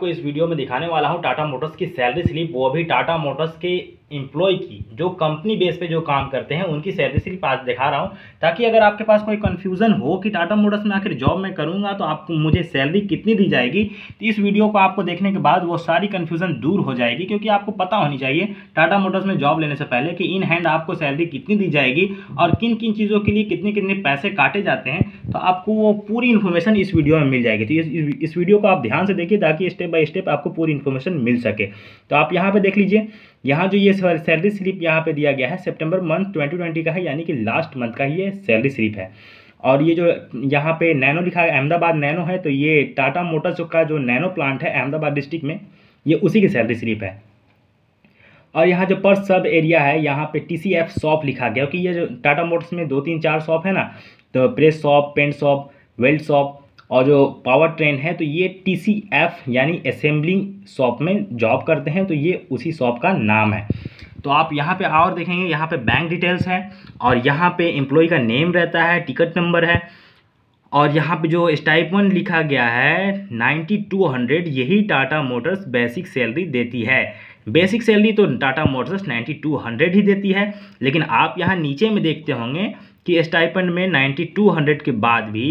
आपको इस वीडियो में दिखाने वाला हूँ टाटा मोटर्स की सैलरी स्लिप, वो भी टाटा मोटर्स के एम्प्लॉय की जो कंपनी बेस पे जो काम करते हैं उनकी सैलरी स्लिप आज दिखा रहा हूँ, ताकि अगर आपके पास कोई कन्फ्यूजन हो कि टाटा मोटर्स में आखिर जॉब मैं करूँगा तो आपको मुझे सैलरी कितनी दी जाएगी, तो इस वीडियो को आपको देखने के बाद वो सारी कन्फ्यूजन दूर हो जाएगी। क्योंकि आपको पता होनी चाहिए टाटा मोटर्स में जॉब लेने से पहले कि इन हैंड आपको सैलरी कितनी दी जाएगी और किन किन चीज़ों के लिए कितने कितने पैसे काटे जाते हैं, तो आपको वो पूरी इन्फॉर्मेशन इस वीडियो में मिल जाएगी। तो इस वीडियो को आप ध्यान से देखिए ताकि स्टेप बाय स्टेप आपको पूरी इन्फॉर्मेशन मिल सके। तो आप यहाँ पे देख लीजिए, यहाँ जो ये सैलरी स्लिप यहाँ पे दिया गया है सितंबर मंथ 2020 का है, यानी कि लास्ट मंथ का ये सैलरी स्लिप है। और ये जो यहाँ पे नैनो लिखा है, अहमदाबाद नैनो है, तो ये टाटा मोटर्स का जो नैनो प्लांट है अहमदाबाद डिस्ट्रिक्ट में, ये उसी की सैलरी स्लिप है। और यहाँ जो पर सब एरिया है यहाँ पे TCF शॉप लिखा गया, क्योंकि ये जो टाटा मोटर्स में 2-3-4 शॉप है ना, तो press shop, paint shop, weld shop और जो पावर ट्रेन है, तो ये TCF यानी असेंबलिंग शॉप में जॉब करते हैं, तो ये उसी शॉप का नाम है। तो आप यहाँ पे और देखेंगे, यहाँ पे बैंक डिटेल्स है और यहाँ पे एम्प्लॉय का नेम रहता है, टिकट नंबर है और यहाँ पे जो स्टाइपेंड लिखा गया है 9200, यही टाटा मोटर्स बेसिक सैलरी देती है। बेसिक सैलरी तो टाटा मोटर्स 9200 ही देती है, लेकिन आप यहाँ नीचे में देखते होंगे कि स्टाइपेंड में 9200 के बाद भी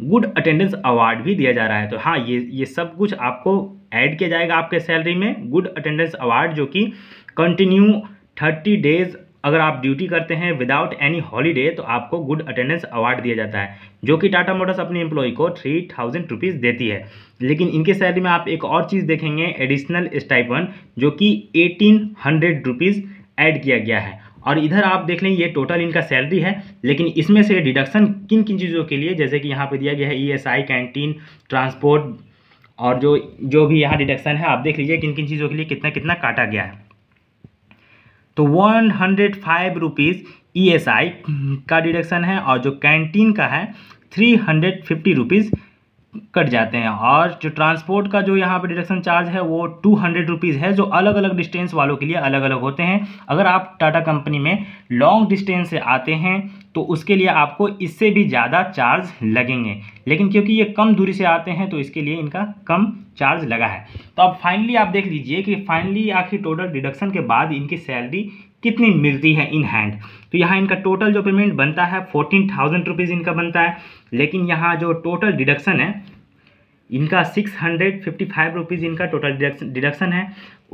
गुड अटेंडेंस अवार्ड भी दिया जा रहा है। तो हाँ, ये सब कुछ आपको ऐड किया जाएगा आपके सैलरी में, गुड अटेंडेंस अवार्ड जो कि कंटिन्यू 30 डेज़ अगर आप ड्यूटी करते हैं विदाउट एनी हॉलीडे तो आपको गुड अटेंडेंस अवार्ड दिया जाता है, जो कि टाटा मोटर्स अपने एम्प्लॉय को 3000 रुपीज़ देती है। लेकिन इनके सैलरी में आप एक और चीज़ देखेंगे, एडिशनल स्टाइपेंड जो कि 1800 रुपीज़ ऐड किया गया है। और इधर आप देख लें, ये टोटल इनका सैलरी है, लेकिन इसमें से डिडक्शन किन किन चीज़ों के लिए, जैसे कि यहाँ पे दिया गया है ESI, कैंटीन, ट्रांसपोर्ट और जो भी यहाँ डिडक्शन है आप देख लीजिए किन किन चीज़ों के लिए कितना कितना काटा गया है। तो 105 रुपीज़ ESI का डिडक्शन है और जो कैंटीन का है 350 रुपीज़ कट जाते हैं। और जो ट्रांसपोर्ट का जो यहाँ पे डिडक्शन चार्ज है वो 200 रुपीज़ है, जो अलग अलग डिस्टेंस वालों के लिए अलग अलग होते हैं। अगर आप टाटा कंपनी में लॉन्ग डिस्टेंस से आते हैं तो उसके लिए आपको इससे भी ज़्यादा चार्ज लगेंगे, लेकिन क्योंकि ये कम दूरी से आते हैं तो इसके लिए इनका कम चार्ज लगा है। तो अब फाइनली आप देख लीजिए कि फाइनली आखिर टोटल डिडक्शन के बाद इनकी सैलरी कितनी मिलती है इन हैंड। तो यहाँ इनका टोटल जो पेमेंट बनता है 14000 रुपीज़ इनका बनता है, लेकिन यहाँ जो टोटल डिडक्शन है इनका 655 रुपीज़ इनका टोटल डिडक्शन है।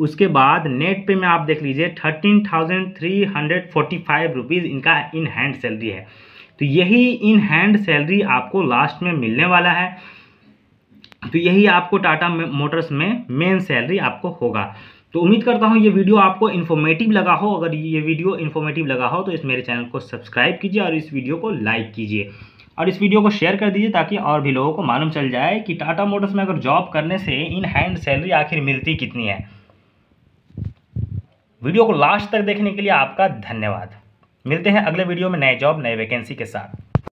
उसके बाद नेट पे में आप देख लीजिए 13345 रुपीज़ इनका इन हैंड सैलरी है। तो यही इन हैंड सैलरी आपको लास्ट में मिलने वाला है, तो यही आपको टाटा मोटर्स में मेन सैलरी आपको होगा। तो उम्मीद करता हूँ ये वीडियो आपको इन्फॉर्मेटिव लगा हो। अगर ये वीडियो इन्फॉर्मेटिव लगा हो तो इस मेरे चैनल को सब्सक्राइब कीजिए और इस वीडियो को लाइक कीजिए और इस वीडियो को शेयर कर दीजिए, ताकि और भी लोगों को मालूम चल जाए कि टाटा मोटर्स में अगर जॉब करने से इन हैंड सैलरी आखिर मिलती कितनी है। वीडियो को लास्ट तक देखने के लिए आपका धन्यवाद। मिलते हैं अगले वीडियो में नए जॉब नए वैकेंसी के साथ।